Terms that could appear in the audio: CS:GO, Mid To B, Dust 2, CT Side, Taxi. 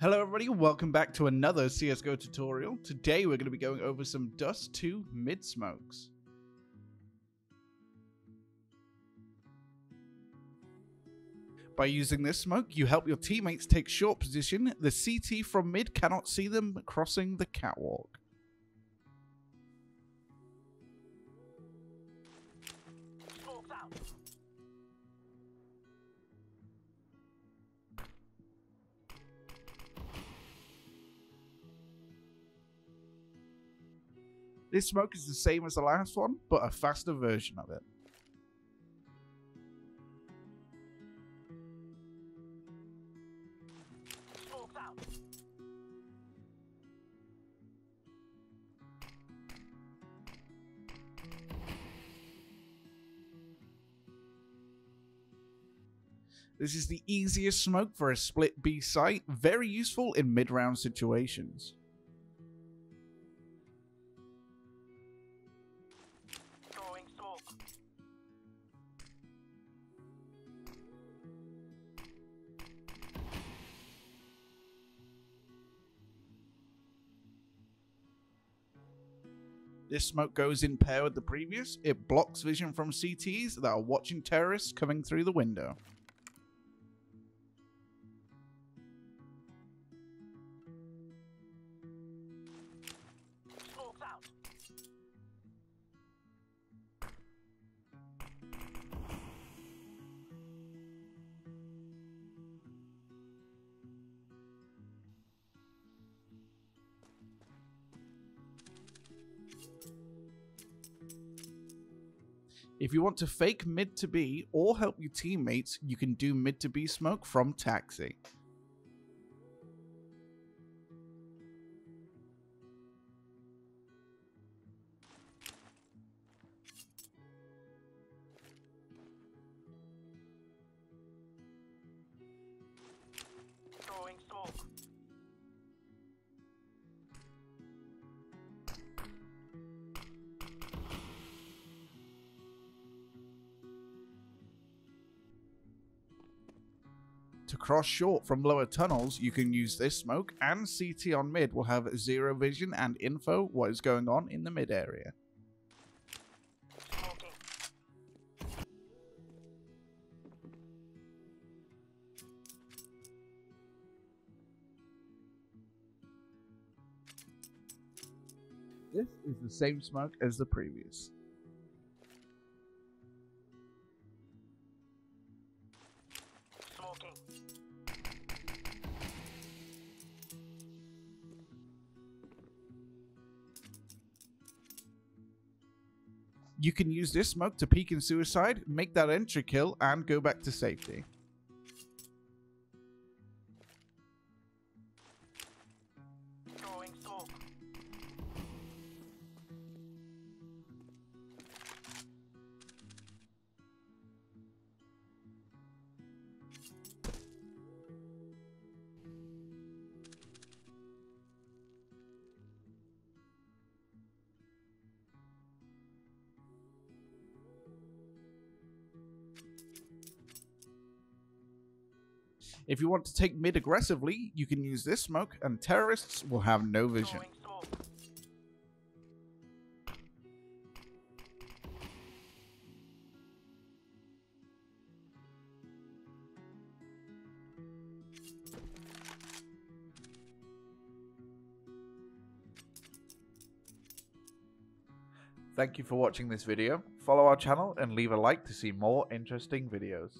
Hello everybody, welcome back to another CS:GO tutorial. Today we're going to be going over some Dust 2 mid smokes. By using this smoke, you help your teammates take short position. The CT from mid cannot see them crossing the catwalk. This smoke is the same as the last one, but a faster version of it. This is the easiest smoke for a split B site, very useful in mid-round situations. This smoke goes in pair with the previous. It blocks vision from CTs that are watching terrorists coming through the window. If you want to fake mid to B or help your teammates, you can do mid to B smoke from Taxi. To cross short from lower tunnels, you can use this smoke, and CT on mid will have zero vision and info what is going on in the mid area. This is the same smoke as the previous. You can use this smoke to peek in suicide, make that entry kill, and go back to safety. If you want to take mid aggressively, you can use this smoke and terrorists will have no vision. Thank you for watching this video. Follow our channel and leave a like to see more interesting videos.